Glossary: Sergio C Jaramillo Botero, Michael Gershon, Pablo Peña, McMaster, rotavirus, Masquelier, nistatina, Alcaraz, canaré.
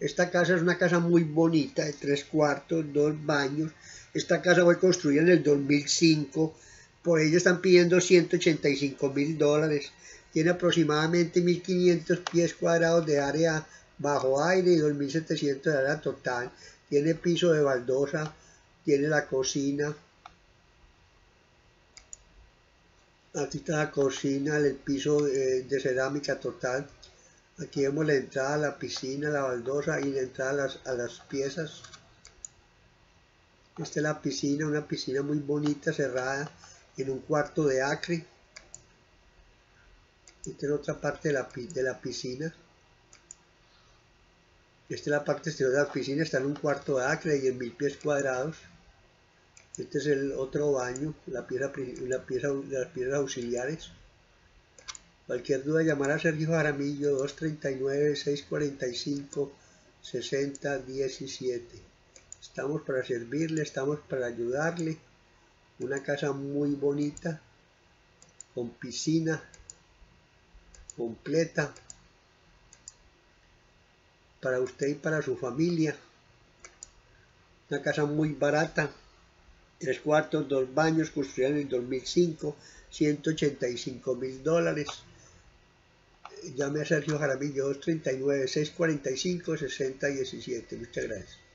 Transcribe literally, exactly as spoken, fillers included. Esta casa es una casa muy bonita, de tres cuartos, dos baños. Esta casa fue construida en el dos mil cinco, por ello están pidiendo ciento ochenta y cinco mil dólares. Tiene aproximadamente mil quinientos pies cuadrados de área bajo aire y dos mil setecientos de área total. Tiene piso de baldosa, tiene la cocina. Aquí está la cocina, el piso de, de cerámica total. Aquí vemos la entrada a la piscina, la baldosa y la entrada a las, a las piezas. Esta es la piscina, una piscina muy bonita, cerrada en un cuarto de acre. Esta es otra parte de la, de la piscina. Esta es la parte exterior de la piscina, está en un cuarto de acre de diez mil pies cuadrados. Este es el otro baño, la pieza, la pieza, las piezas auxiliares. Cualquier duda, llamar a Sergio Jaramillo, dos tres nueve, seis cuatro cinco, seis cero uno siete. Estamos para servirle, estamos para ayudarle. Una casa muy bonita, con piscina completa, para usted y para su familia. Una casa muy barata, tres cuartos, dos baños, construida en el dos mil cinco, ciento ochenta y cinco mil dólares. Llame a Sergio Jaramillo, dos tres nueve, seis cuatro cinco, seis cero uno siete. Muchas gracias.